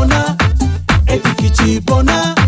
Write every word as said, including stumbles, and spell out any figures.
Bona, eti kichi bona.